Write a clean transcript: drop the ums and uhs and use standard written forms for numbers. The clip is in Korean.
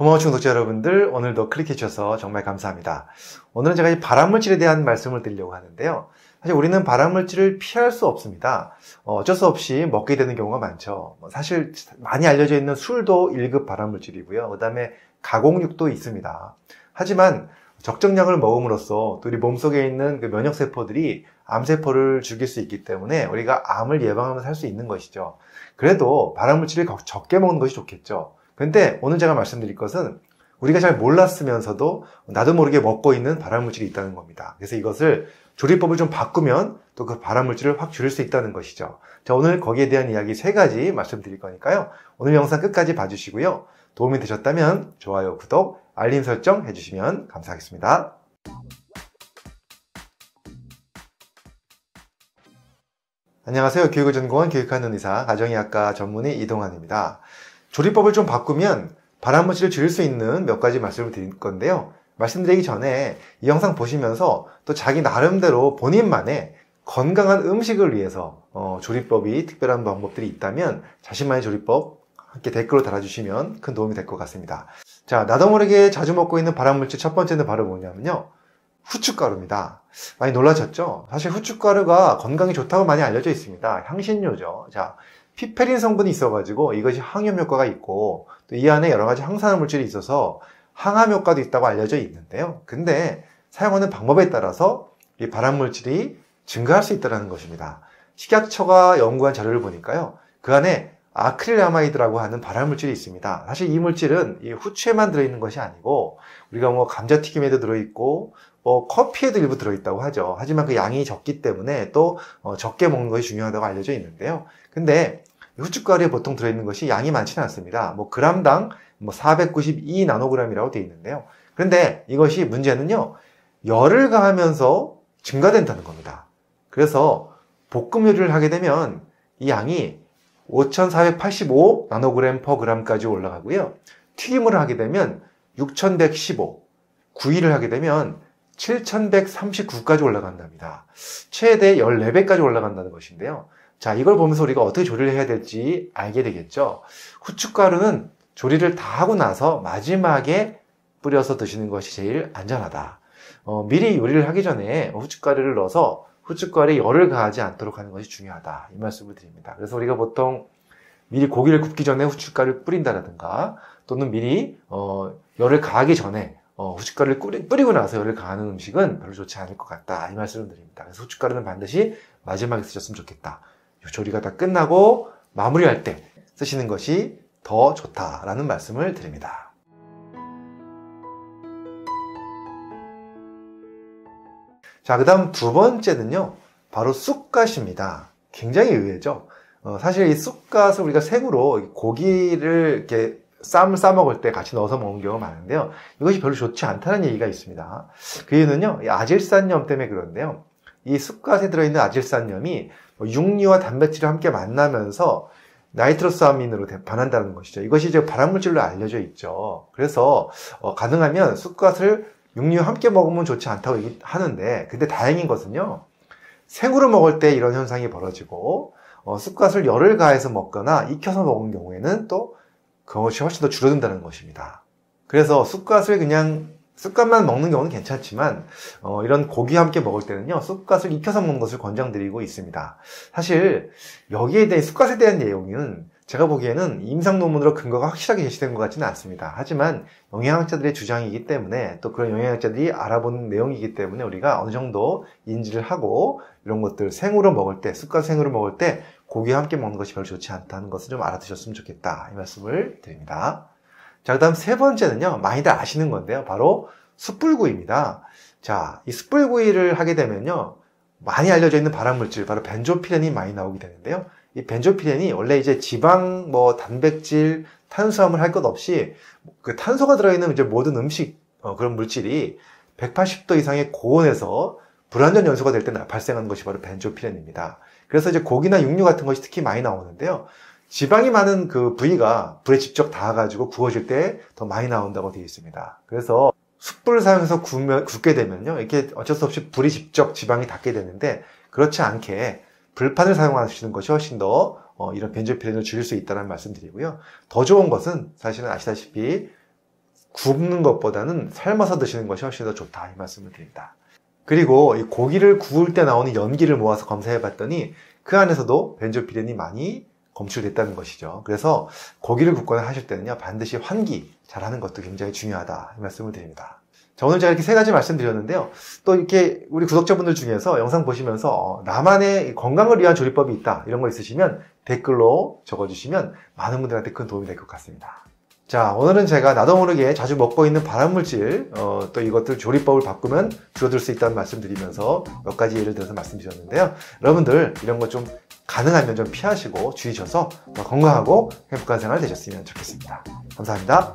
고마운 중독자 여러분들, 오늘도 클릭해 주셔서 정말 감사합니다. 오늘은 제가 이 발암물질에 대한 말씀을 드리려고 하는데요. 사실 우리는 발암물질을 피할 수 없습니다. 어쩔 수 없이 먹게 되는 경우가 많죠. 사실 많이 알려져 있는 술도 1급 발암물질이고요. 그 다음에 가공육도 있습니다. 하지만 적정량을 먹음으로써 또 우리 몸속에 있는 그 면역세포들이 암세포를 죽일 수 있기 때문에 우리가 암을 예방하면서 살 수 있는 것이죠. 그래도 발암물질을 적게 먹는 것이 좋겠죠. 근데 오늘 제가 말씀드릴 것은 우리가 잘 몰랐으면서도 나도 모르게 먹고 있는 발암물질이 있다는 겁니다. 그래서 이것을 조리법을 좀 바꾸면 또 그 발암물질을 확 줄일 수 있다는 것이죠. 자, 오늘 거기에 대한 이야기 3가지 말씀드릴 거니까요. 오늘 영상 끝까지 봐주시고요. 도움이 되셨다면 좋아요, 구독, 알림 설정 해주시면 감사하겠습니다. 안녕하세요. 교육을 전공한 교육하는 의사, 가정의학과 전문의 이동환입니다. 조리법을 좀 바꾸면 발암물질을 줄일 수 있는 몇 가지 말씀을 드릴 건데요. 말씀드리기 전에 이 영상 보시면서 또 자기 나름대로 본인만의 건강한 음식을 위해서 조리법이 특별한 방법들이 있다면 자신만의 조리법 함께 댓글로 달아주시면 큰 도움이 될 것 같습니다. 자, 나도 모르게 자주 먹고 있는 발암물질 첫 번째는 바로 뭐냐면요, 후춧가루입니다. 많이 놀라셨죠? 사실 후춧가루가 건강에 좋다고 많이 알려져 있습니다. 향신료죠. 자, 피페린 성분이 있어가지고 이것이 항염 효과가 있고 또 이 안에 여러 가지 항산화 물질이 있어서 항암 효과도 있다고 알려져 있는데요. 근데 사용하는 방법에 따라서 이 발암물질이 증가할 수 있다는 것입니다. 식약처가 연구한 자료를 보니까요, 그 안에 아크릴아마이드라고 하는 발암물질이 있습니다. 사실 이 물질은 이 후추에만 들어있는 것이 아니고 우리가 뭐 감자튀김에도 들어있고 뭐 커피에도 일부 들어있다고 하죠. 하지만 그 양이 적기 때문에 또 적게 먹는 것이 중요하다고 알려져 있는데요. 근데 후춧가루에 보통 들어있는 것이 양이 많지는 않습니다. 뭐 그람당 뭐 492 나노그램이라고 되어 있는데요. 그런데 이것이 문제는요, 열을 가하면서 증가된다는 겁니다. 그래서 볶음 요리를 하게 되면 이 양이 5485 나노그램 퍼 그램까지 올라가고요. 튀김을 하게 되면 6115, 구이를 하게 되면 7139까지 올라간답니다. 최대 14배까지 올라간다는 것인데요. 자, 이걸 보면서 우리가 어떻게 조리를 해야 될지 알게 되겠죠. 후춧가루는 조리를 다 하고 나서 마지막에 뿌려서 드시는 것이 제일 안전하다. 미리 요리를 하기 전에 후춧가루를 넣어서 후춧가루에 열을 가하지 않도록 하는 것이 중요하다, 이 말씀을 드립니다. 그래서 우리가 보통 미리 고기를 굽기 전에 후춧가루를 뿌린다라든가, 또는 미리 열을 가하기 전에 후춧가루를 뿌리고 나서 열을 가하는 음식은 별로 좋지 않을 것 같다, 이 말씀을 드립니다. 그래서 후춧가루는 반드시 마지막에 쓰셨으면 좋겠다. 조리가 다 끝나고 마무리할 때 쓰시는 것이 더 좋다라는 말씀을 드립니다. 자, 그 다음 두 번째는요, 바로 쑥갓입니다. 굉장히 의외죠. 사실 이 쑥갓을 우리가 생으로 고기를 이렇게 쌈을 싸먹을 때 같이 넣어서 먹는 경우가 많은데요, 이것이 별로 좋지 않다는 얘기가 있습니다. 그 이유는요, 이 아질산염 때문에 그런데요, 이 쑥갓에 들어있는 아질산염이 육류와 단백질을 함께 만나면서 나이트로스아민으로 변한다는 것이죠. 이것이 이제 발암물질로 알려져 있죠. 그래서 가능하면 쑥갓을 육류 함께 먹으면 좋지 않다고 하는데, 근데 다행인 것은요, 생으로 먹을 때 이런 현상이 벌어지고 쑥갓을 열을 가해서 먹거나 익혀서 먹은 경우에는 또 그것이 훨씬 더 줄어든다는 것입니다. 그래서 쑥갓을 그냥 쑥갓만 먹는 경우는 괜찮지만 이런 고기와 함께 먹을 때는요, 쑥갓을 익혀서 먹는 것을 권장드리고 있습니다. 사실 여기에 대해 쑥갓에 대한 내용은 제가 보기에는 임상 논문으로 근거가 확실하게 제시된 것 같지는 않습니다. 하지만 영양학자들의 주장이기 때문에, 또 그런 영양학자들이 알아보는 내용이기 때문에 우리가 어느 정도 인지를 하고, 이런 것들 생으로 먹을 때, 쑥갓 생으로 먹을 때 고기와 함께 먹는 것이 별로 좋지 않다는 것을 좀 알아두셨으면 좋겠다, 이 말씀을 드립니다. 자, 그 다음 세 번째는요, 많이들 아시는 건데요, 바로 숯불구이입니다. 자, 이 숯불구이를 하게 되면요, 많이 알려져 있는 발암물질, 바로 벤조피렌이 많이 나오게 되는데요, 이 벤조피렌이 원래 이제 지방, 뭐 단백질, 탄수화물 할 것 없이 그 탄소가 들어있는 이제 모든 음식 그런 물질이 180도 이상의 고온에서 불완전 연소가 될 때 발생하는 것이 바로 벤조피렌입니다. 그래서 이제 고기나 육류 같은 것이 특히 많이 나오는데요, 지방이 많은 그 부위가 불에 직접 닿아가지고 구워질 때 더 많이 나온다고 되어 있습니다. 그래서 숯불을 사용해서 굽게 되면요, 이렇게 어쩔 수 없이 불이 직접 지방이 닿게 되는데, 그렇지 않게 불판을 사용하시는 것이 훨씬 더 이런 벤조피렌을 줄일 수 있다는 말씀드리고요. 더 좋은 것은 사실은 아시다시피 굽는 것보다는 삶아서 드시는 것이 훨씬 더 좋다, 이 말씀을 드립니다. 그리고 이 고기를 구울 때 나오는 연기를 모아서 검사해 봤더니 그 안에서도 벤조피렌이 많이 검출됐다는 것이죠. 그래서 고기를 굽거나 하실 때는요, 반드시 환기 잘하는 것도 굉장히 중요하다, 이 말씀을 드립니다. 자, 오늘 제가 이렇게 세 가지 말씀드렸는데요, 또 이렇게 우리 구독자분들 중에서 영상 보시면서 나만의 건강을 위한 조리법이 있다, 이런 거 있으시면 댓글로 적어주시면 많은 분들한테 큰 도움이 될 것 같습니다. 자, 오늘은 제가 나도 모르게 자주 먹고 있는 발암물질, 또 이것들 조리법을 바꾸면 줄어들 수 있다는 말씀드리면서 몇 가지 예를 들어서 말씀드렸는데요, 여러분들 이런 거 좀 가능하면 좀 피하시고 주의셔서 건강하고 행복한 생활 되셨으면 좋겠습니다. 감사합니다.